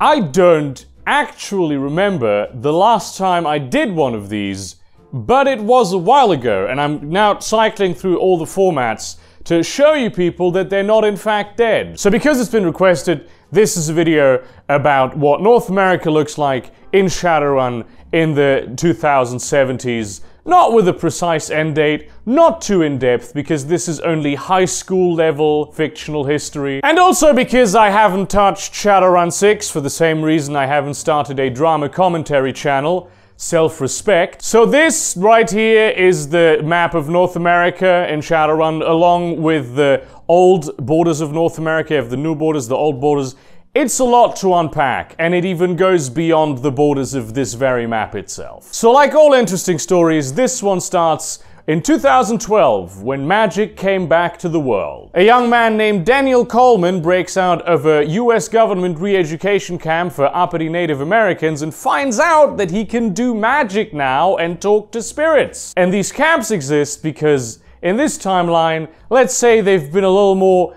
I don't actually remember the last time I did one of these, but it was a while ago, and I'm now cycling through all the formats to show you people that they're not in fact dead. So because it's been requested, this is a video about what North America looks like in Shadowrun in the 2070s. Not with a precise end date, not too in-depth, because this is only high school level fictional history. And also because I haven't touched Shadowrun 6 for the same reason I haven't started a drama commentary channel. Self-respect. So this right here is the map of North America in Shadowrun, along with the old borders of North America. You have the new borders, the old borders. It's a lot to unpack, and it even goes beyond the borders of this very map itself. So like all interesting stories, this one starts in 2012, when magic came back to the world. A young man named Daniel Coleman breaks out of a US government re-education camp for uppity Native Americans and finds out that he can do magic now and talk to spirits. And these camps exist because in this timeline, let's say they've been a little more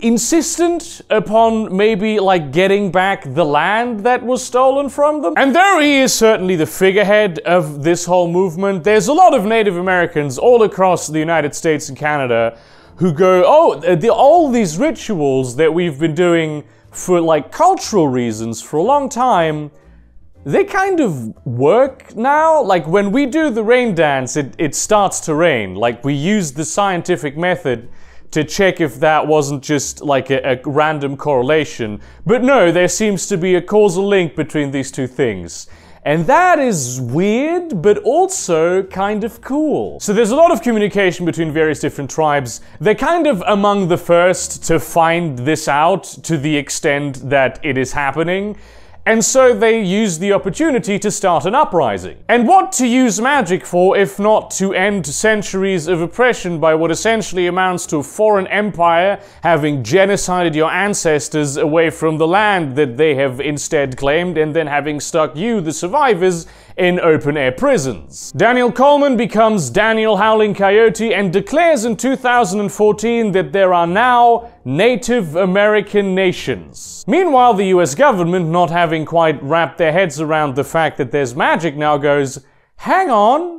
insistent upon maybe like getting back the land that was stolen from them. And there he is, certainly the figurehead of this whole movement. There's a lot of Native Americans all across the United States and Canada who go, oh, all these rituals that we've been doing for like cultural reasons for a long time, they kind of work now. Like when we do the rain dance, it starts to rain. Like we use the scientific method to check if that wasn't just like a random correlation. But no, there seems to be a causal link between these two things. And that is weird, but also kind of cool. So there's a lot of communication between various different tribes. They're kind of among the first to find this out to the extent that it is happening. And so they use the opportunity to start an uprising. And what to use magic for if not to end centuries of oppression by what essentially amounts to a foreign empire having genocided your ancestors away from the land that they have instead claimed and then having stuck you, the survivors, in open-air prisons. Daniel Coleman becomes Daniel Howling Coyote and declares in 2014 that there are now Native American nations. Meanwhile, the US government, not having quite wrapped their heads around the fact that there's magic now, goes, hang on,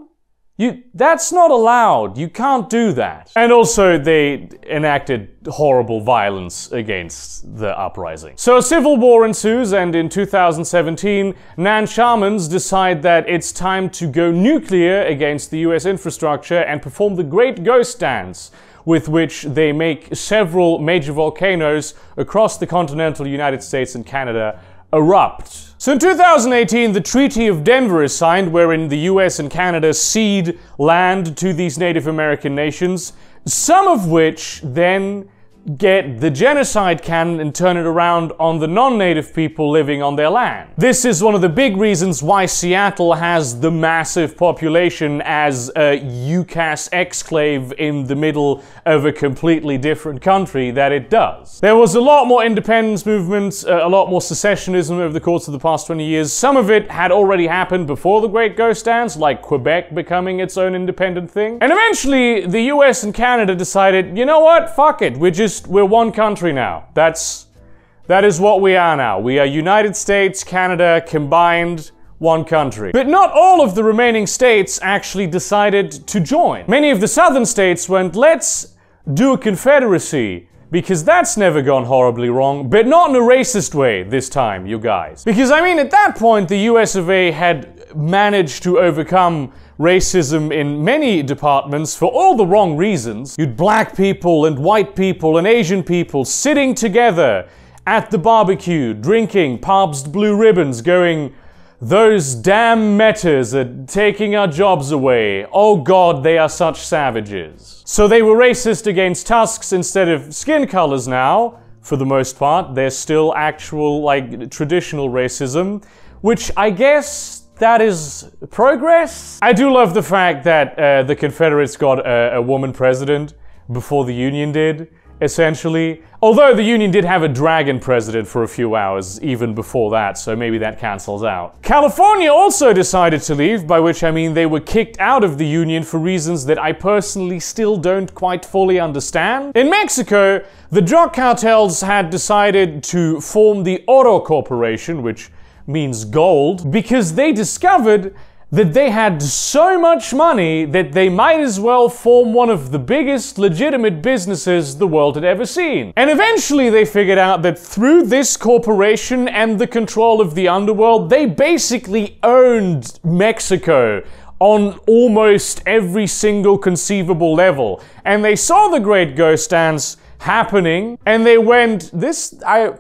that's not allowed, you can't do that. And also they enacted horrible violence against the uprising. So a civil war ensues, and in 2017, Nan Shamans decide that it's time to go nuclear against the US infrastructure and perform the Great Ghost Dance, with which they make several major volcanoes across the continental United States and Canada erupt. So in 2018, the Treaty of Denver is signed, wherein the US and Canada cede land to these Native American nations, some of which then get the genocide canon and turn it around on the non-native people living on their land. This is one of the big reasons why Seattle has the massive population as a UCAS exclave in the middle of a completely different country that it does. There was a lot more independence movements, a lot more secessionism over the course of the past 20 years. Some of it had already happened before the Great Ghost Dance, like Quebec becoming its own independent thing. And eventually, the US and Canada decided, you know what, fuck it, we're one country now. That is what we are now. We are United States, Canada, combined, one country. But not all of the remaining states actually decided to join. Many of the southern states went, let's do a confederacy, because that's never gone horribly wrong, but not in a racist way this time, you guys. Because, I mean, at that point, the US of A had managed to overcome racism in many departments for all the wrong reasons. You'd black people and white people and Asian people sitting together at the barbecue, drinking Pabst Blue Ribbons, going, those damn metas are taking our jobs away. Oh God, they are such savages. So they were racist against tusks instead of skin colors now, for the most part. There's still actual, like, traditional racism, which I guess that is progress. I do love the fact that the Confederates got a woman president before the Union did. essentially. Although the Union did have a dragon president for a few hours even before that, so maybe that cancels out. California also decided to leave, by which I mean they were kicked out of the Union for reasons that I personally still don't quite fully understand. In Mexico, the drug cartels had decided to form the Oro Corporation, which means gold, because they discovered that they had so much money that they might as well form one of the biggest legitimate businesses the world had ever seen. And eventually they figured out that through this corporation and the control of the underworld, they basically owned Mexico on almost every single conceivable level. And they saw the Great Ghost Dance happening, and they went,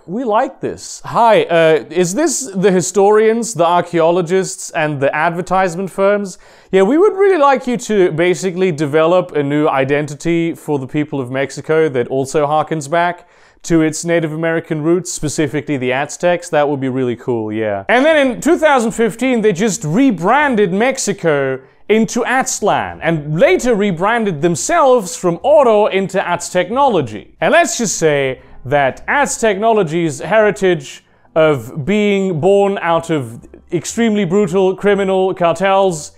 we like this. Hi, is this the historians, the archaeologists, and the advertisement firms? Yeah, we would really like you to basically develop a new identity for the people of Mexico that also harkens back to its Native American roots, specifically the Aztecs. That would be really cool, yeah. And then in 2015, they just rebranded Mexico into Aztlán, and later rebranded themselves from Oro into Aztechnology. And let's just say that Aztechnology's heritage of being born out of extremely brutal criminal cartels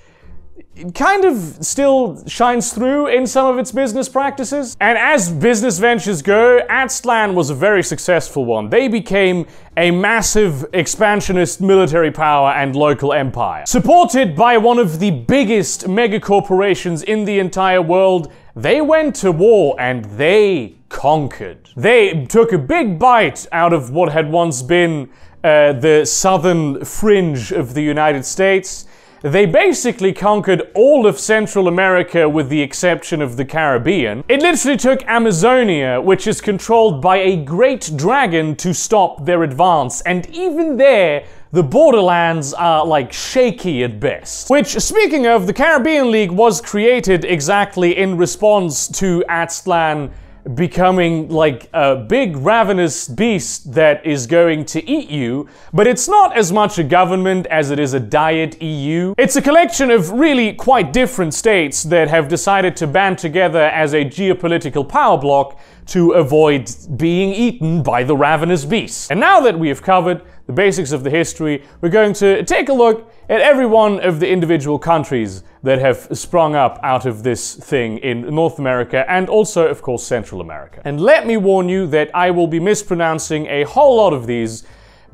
kind of still shines through in some of its business practices. And as business ventures go, Aztlán was a very successful one. They became a massive expansionist military power and local empire. Supported by one of the biggest mega corporations in the entire world, they went to war and they conquered. They took a big bite out of what had once been the southern fringe of the United States. They basically conquered all of Central America with the exception of the Caribbean. It literally took Amazonia, which is controlled by a great dragon, to stop their advance, and even there, the borderlands are, like, shaky at best. Which, speaking of, the Caribbean League was created exactly in response to Aztlán becoming like a big ravenous beast that is going to eat you, but it's not as much a government as it is a diet EU. It's a collection of really quite different states that have decided to band together as a geopolitical power block to avoid being eaten by the ravenous beast. And now that we have covered the basics of the history, we're going to take a look at every one of the individual countries that have sprung up out of this thing in North America and also, of course, Central America. And let me warn you that I will be mispronouncing a whole lot of these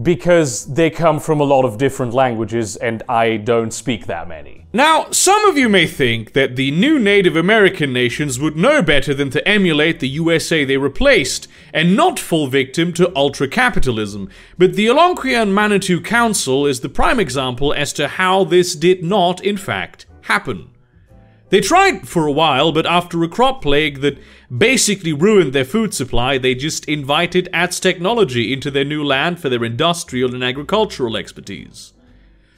because they come from a lot of different languages and I don't speak that many. Now, some of you may think that the new Native American nations would know better than to emulate the USA they replaced and not fall victim to ultra-capitalism, but the Algonkian Manitou Council is the prime example as to how this did not, in fact, happen. They tried for a while, but after a crop plague that basically ruined their food supply, they just invited Aztechnology into their new land for their industrial and agricultural expertise.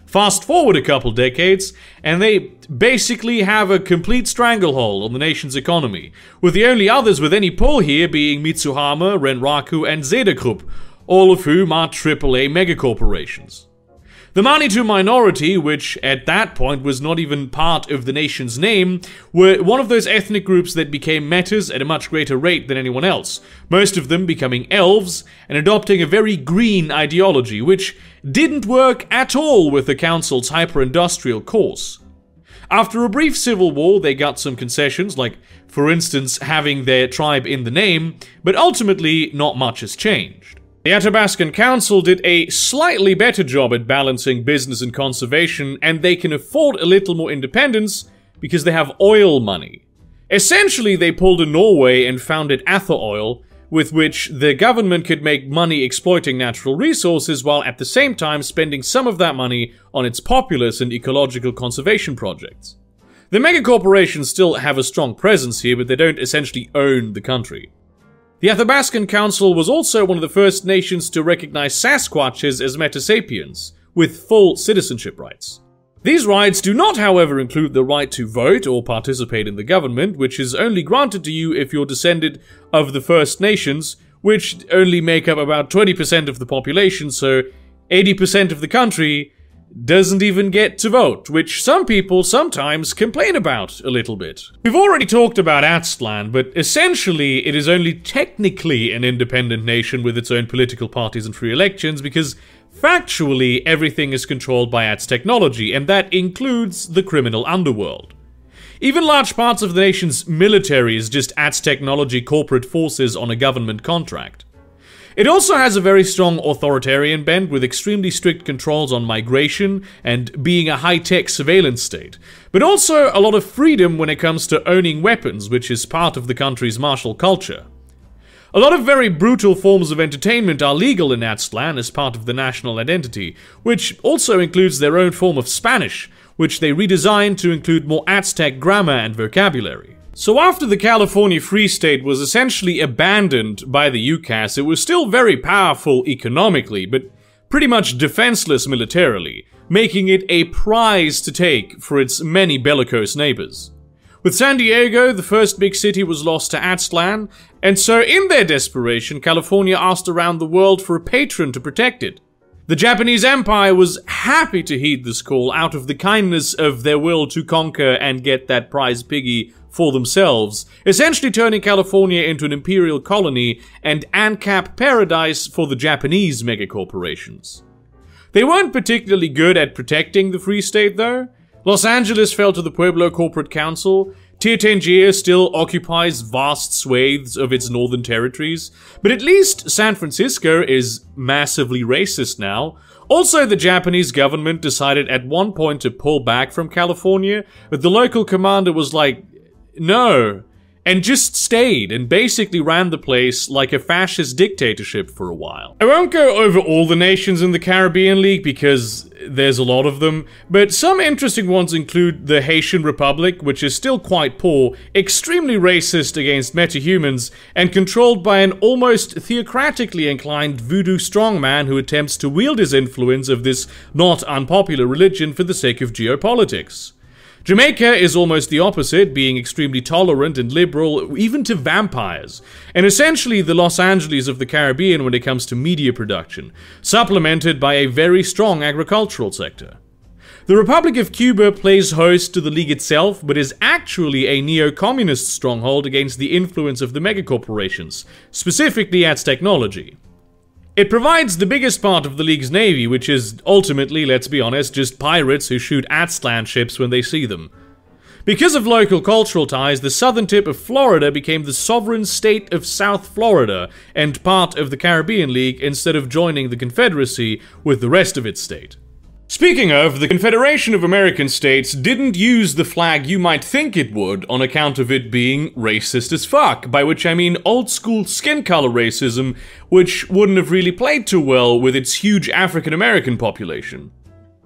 Fast forward a couple decades, and they basically have a complete stranglehold on the nation's economy, with the only others with any pull here being Mitsuhama, Renraku, and Zedekrupp, all of whom are AAA megacorporations. The Manitou minority, which at that point was not even part of the nation's name, were one of those ethnic groups that became metis at a much greater rate than anyone else, most of them becoming elves and adopting a very green ideology, which didn't work at all with the council's hyper-industrial course. After a brief civil war, they got some concessions, like, for instance, having their tribe in the name, but ultimately not much has changed. The Athabaskan Council did a slightly better job at balancing business and conservation, and they can afford a little more independence because they have oil money. Essentially, they pulled a Norway and founded Atha Oil, with which the government could make money exploiting natural resources while at the same time spending some of that money on its populace and ecological conservation projects. The megacorporations still have a strong presence here, but they don't essentially own the country. The Athabaskan Council was also one of the first nations to recognize Sasquatches as metasapiens, with full citizenship rights. These rights do not, however, include the right to vote or participate in the government, which is only granted to you if you're descended of the First Nations, which only make up about 20% of the population, so 80% of the country doesn't even get to vote, which some people sometimes complain about a little bit. We've already talked about Aztlán, but essentially it is only technically an independent nation with its own political parties and free elections because factually everything is controlled by Aztechnology, and that includes the criminal underworld. Even large parts of the nation's military is just Aztechnology corporate forces on a government contract. It also has a very strong authoritarian bent with extremely strict controls on migration and being a high-tech surveillance state, but also a lot of freedom when it comes to owning weapons, which is part of the country's martial culture. A lot of very brutal forms of entertainment are legal in Aztlán as part of the national identity, which also includes their own form of Spanish, which they redesigned to include more Aztec grammar and vocabulary. So after the California Free State was essentially abandoned by the UCAS, it was still very powerful economically, but pretty much defenseless militarily, making it a prize to take for its many bellicose neighbors. With San Diego, the first big city was lost to Aztlán, and so in their desperation, California asked around the world for a patron to protect it. The Japanese Empire was happy to heed this call out of the kindness of their will to conquer and get that prize piggy for themselves, essentially turning California into an imperial colony and ANCAP paradise for the Japanese megacorporations. They weren't particularly good at protecting the Free State though. Los Angeles fell to the Pueblo Corporate Council. Tír Tairngire still occupies vast swathes of its northern territories, but at least San Francisco is massively racist now. Also, the Japanese government decided at one point to pull back from California, but the local commander was like, no, and just stayed and basically ran the place like a fascist dictatorship for a while. I won't go over all the nations in the Caribbean League because there's a lot of them, but some interesting ones include the Haitian Republic, which is still quite poor, extremely racist against metahumans, and controlled by an almost theocratically inclined voodoo strongman who attempts to wield his influence of this not unpopular religion for the sake of geopolitics. Jamaica is almost the opposite, being extremely tolerant and liberal, even to vampires, and essentially the Los Angeles of the Caribbean when it comes to media production, supplemented by a very strong agricultural sector. The Republic of Cuba plays host to the League itself, but is actually a neo-communist stronghold against the influence of the megacorporations, specifically Aztechnology. It provides the biggest part of the League's navy, which is ultimately, let's be honest, just pirates who shoot Aztlán ships when they see them. Because of local cultural ties, the southern tip of Florida became the sovereign state of South Florida and part of the Caribbean League instead of joining the Confederacy with the rest of its state. Speaking of, the Confederation of American States didn't use the flag you might think it would on account of it being racist as fuck, by which I mean old-school skin color racism, which wouldn't have really played too well with its huge African-American population.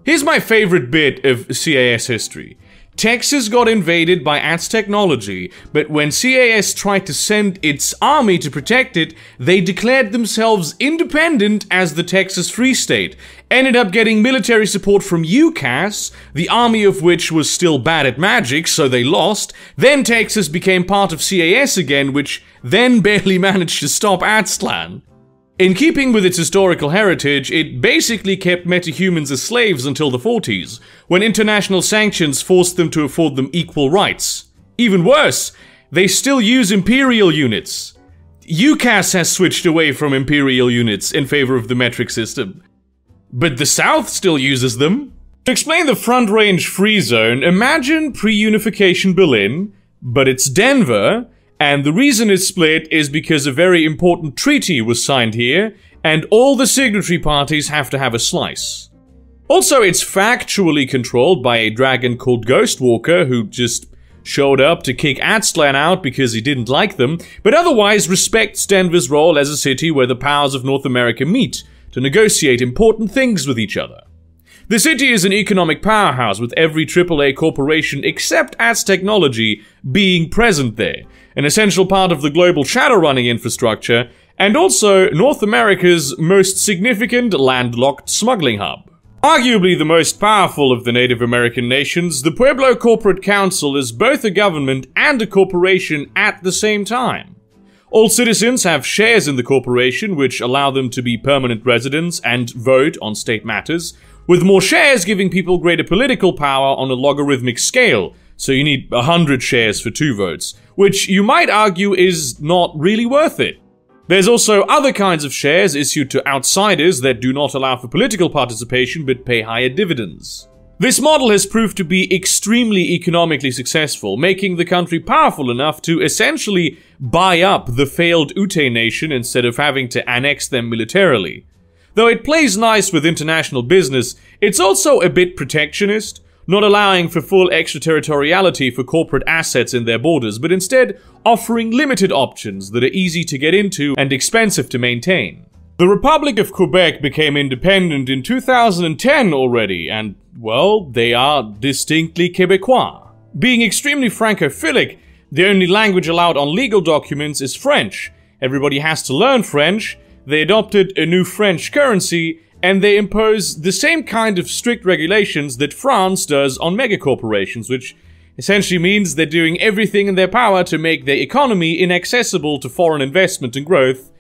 Here's my favorite bit of CAS history. Texas got invaded by Aztechnology, but when CAS tried to send its army to protect it, they declared themselves independent as the Texas Free State, ended up getting military support from UCAS, the army of which was still bad at magic, so they lost. Then Texas became part of CAS again, which then barely managed to stop Aztlán. In keeping with its historical heritage, it basically kept metahumans as slaves until the 40s, when international sanctions forced them to afford them equal rights. Even worse, they still use imperial units. UCAS has switched away from imperial units in favor of the metric system. But the South still uses them. To explain the Front Range Free Zone, imagine pre-unification Berlin, but it's Denver. And the reason it's split is because a very important treaty was signed here, and all the signatory parties have to have a slice. Also, it's factually controlled by a dragon called Ghostwalker, who just showed up to kick Aztlán out because he didn't like them, but otherwise respects Denver's role as a city where the powers of North America meet to negotiate important things with each other. The city is an economic powerhouse, with every AAA corporation except Aztechnology being present there, an essential part of the global Shadowrunning infrastructure, and also North America's most significant landlocked smuggling hub. Arguably the most powerful of the Native American nations, the Pueblo Corporate Council is both a government and a corporation at the same time. All citizens have shares in the corporation, which allow them to be permanent residents and vote on state matters, with more shares giving people greater political power on a logarithmic scale, so you need 100 shares for 2 votes, which you might argue is not really worth it. There's also other kinds of shares issued to outsiders that do not allow for political participation but pay higher dividends. This model has proved to be extremely economically successful, making the country powerful enough to essentially buy up the failed Ute nation instead of having to annex them militarily. Though it plays nice with international business, it's also a bit protectionist, not allowing for full extraterritoriality for corporate assets in their borders, but instead offering limited options that are easy to get into and expensive to maintain. The Republic of Quebec became independent in 2010 already, and, well, they are distinctly Québécois. Being extremely Francophilic, the only language allowed on legal documents is French. Everybody has to learn French, they adopted a new French currency, and they impose the same kind of strict regulations that France does on megacorporations, which essentially means they're doing everything in their power to make their economy inaccessible to foreign investment and growth,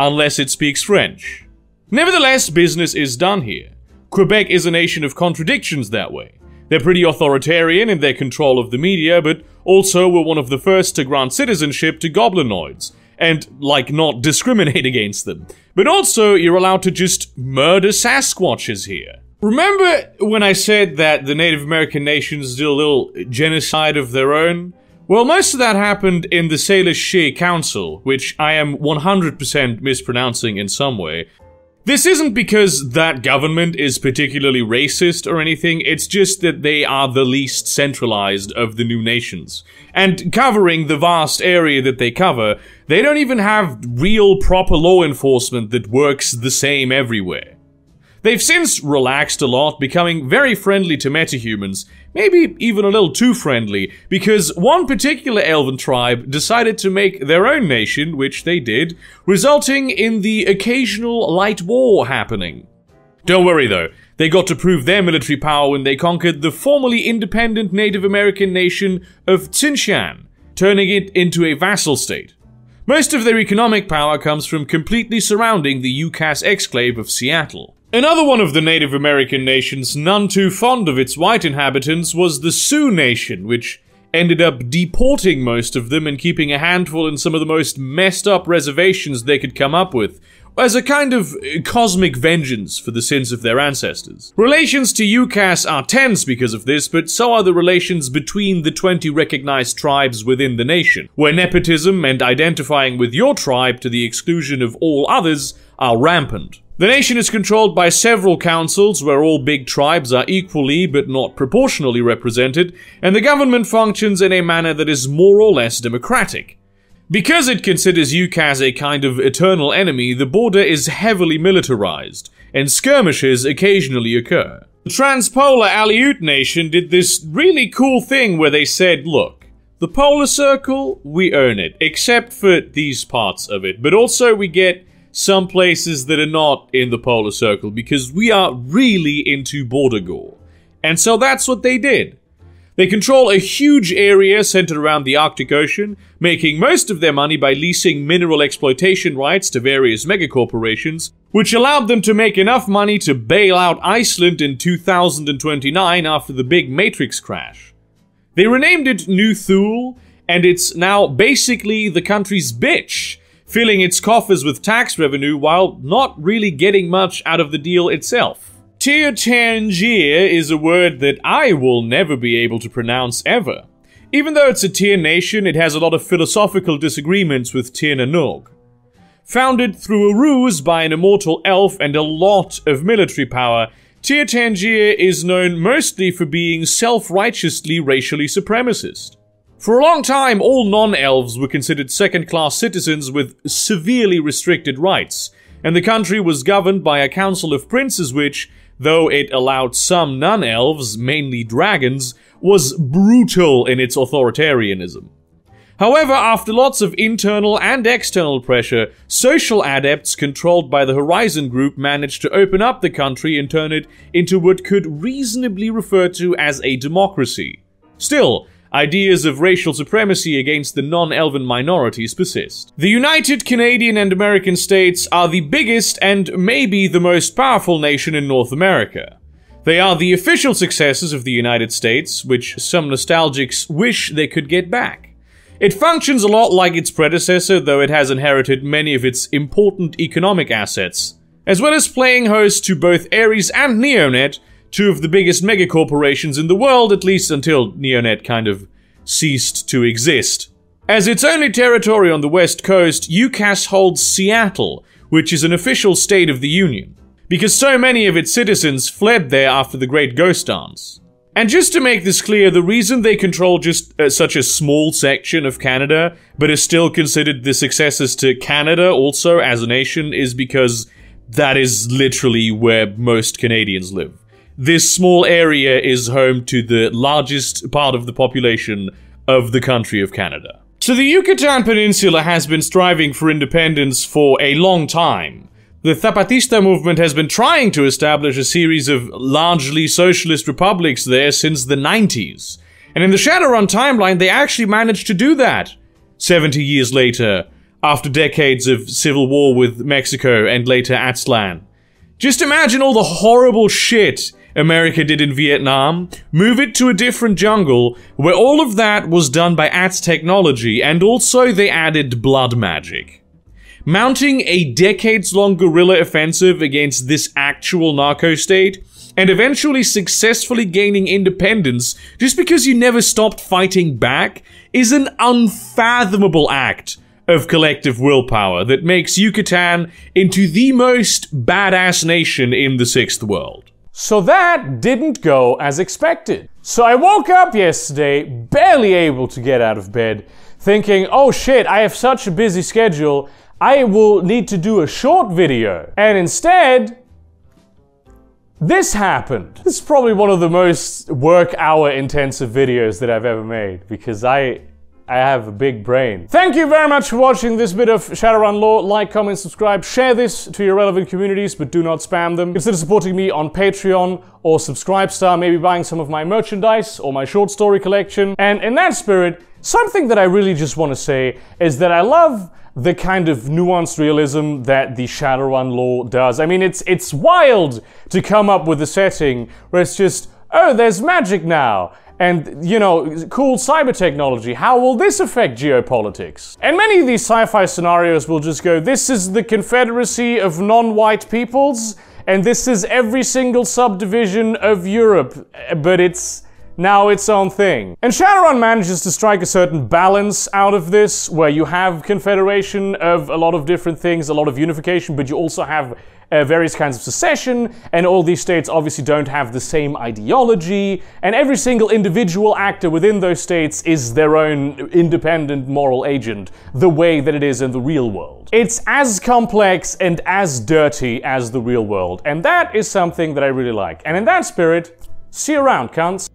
unless it speaks French. Nevertheless, business is done here. Quebec is a nation of contradictions that way. They're pretty authoritarian in their control of the media, but also were one of the first to grant citizenship to goblinoids, and, like, not discriminate against them. But also, you're allowed to just murder Sasquatches here. Remember when I said that the Native American nations did a little genocide of their own? Well, most of that happened in the Salish-Sidhe Council, which I am 100% mispronouncing in some way. This isn't because that government is particularly racist or anything, it's just that they are the least centralized of the new nations. And covering the vast area that they cover, they don't even have real proper law enforcement that works the same everywhere. They've since relaxed a lot, becoming very friendly to metahumans, maybe even a little too friendly, because one particular elven tribe decided to make their own nation, which they did, resulting in the occasional light war happening. Don't worry though, they got to prove their military power when they conquered the formerly independent Native American nation of Tsinshan, turning it into a vassal state. Most of their economic power comes from completely surrounding the UCAS exclave of Seattle. Another one of the Native American nations none too fond of its white inhabitants was the Sioux Nation, which ended up deporting most of them and keeping a handful in some of the most messed up reservations they could come up with, as a kind of cosmic vengeance for the sins of their ancestors. Relations to UCAS are tense because of this, but so are the relations between the 20 recognized tribes within the nation, where nepotism and identifying with your tribe to the exclusion of all others are rampant. The nation is controlled by several councils where all big tribes are equally but not proportionally represented, and the government functions in a manner that is more or less democratic. Because it considers UCAS a kind of eternal enemy, the border is heavily militarized, and skirmishes occasionally occur. The Transpolar Aleut Nation did this really cool thing where they said, look, the polar circle, we own it, except for these parts of it, but also we get some places that are not in the polar circle because we are really into border gore. And so that's what they did. They control a huge area centered around the Arctic Ocean, making most of their money by leasing mineral exploitation rights to various megacorporations, which allowed them to make enough money to bail out Iceland in 2029 after the big Matrix crash. They renamed it New Thule, and it's now basically the country's bitch, filling its coffers with tax revenue while not really getting much out of the deal itself. Tír Tairngire is a word that I will never be able to pronounce ever. Even though it's a Tír nation, it has a lot of philosophical disagreements with Tír na nÓg. Founded through a ruse by an immortal elf and a lot of military power, Tír Tairngire is known mostly for being self-righteously racially supremacist. For a long time, all non-elves were considered second-class citizens with severely restricted rights, and the country was governed by a council of princes which, though it allowed some non-elves, mainly dragons, was brutal in its authoritarianism. However, after lots of internal and external pressure, social adepts controlled by the Horizon Group managed to open up the country and turn it into what could reasonably refer to as a democracy. Still, ideas of racial supremacy against the non-Elven minorities persist. The United Canadian and American States are the biggest and maybe the most powerful nation in North America. They are the official successors of the United States, which some nostalgics wish they could get back. It functions a lot like its predecessor, though it has inherited many of its important economic assets, as well as playing host to both Ares and NeoNet, two of the biggest megacorporations in the world, at least until NeoNet kind of ceased to exist. As its only territory on the West Coast, UCAS holds Seattle, which is an official state of the Union, because so many of its citizens fled there after the Great Ghost Dance. And just to make this clear, the reason they control just such a small section of Canada, but is still considered the successors to Canada also as a nation, is because that is literally where most Canadians live. This small area is home to the largest part of the population of the country of Canada. So the Yucatan Peninsula has been striving for independence for a long time. The Zapatista movement has been trying to establish a series of largely socialist republics there since the 90s. And in the Shadowrun timeline, they actually managed to do that 70 years later, after decades of civil war with Mexico and later Aztlán. Just imagine all the horrible shit America did in Vietnam, move it to a different jungle, where all of that was done by Aztechnology, and also they added blood magic. Mounting a decades-long guerrilla offensive against this actual narco-state, and eventually successfully gaining independence just because you never stopped fighting back, is an unfathomable act of collective willpower that makes Yucatan into the most badass nation in the Sixth World. So that didn't go as expected. So I woke up yesterday, barely able to get out of bed, thinking, oh shit, I have such a busy schedule, I will need to do a short video. And instead, this happened. This is probably one of the most work hour intensive videos that I've ever made, because I have a big brain. Thank you very much for watching this bit of Shadowrun lore. Like, comment, subscribe, share this to your relevant communities, but do not spam them. Consider supporting me on Patreon or Subscribestar, maybe buying some of my merchandise or my short story collection. And in that spirit, something that I really just want to say is that I love the kind of nuanced realism that the Shadowrun lore does. I mean, it's wild to come up with a setting where it's just, oh, there's magic now. And, you know, cool cyber technology, how will this affect geopolitics? And many of these sci-fi scenarios will just go, this is the Confederacy of non-white peoples, and this is every single subdivision of Europe, but it's now its own thing. And Shadowrun manages to strike a certain balance out of this, where you have confederation of a lot of different things, a lot of unification, but you also have various kinds of secession, and all these states obviously don't have the same ideology, and every single individual actor within those states is their own independent moral agent, the way that it is in the real world. It's as complex and as dirty as the real world, and that is something that I really like. And in that spirit, see you around, cunts.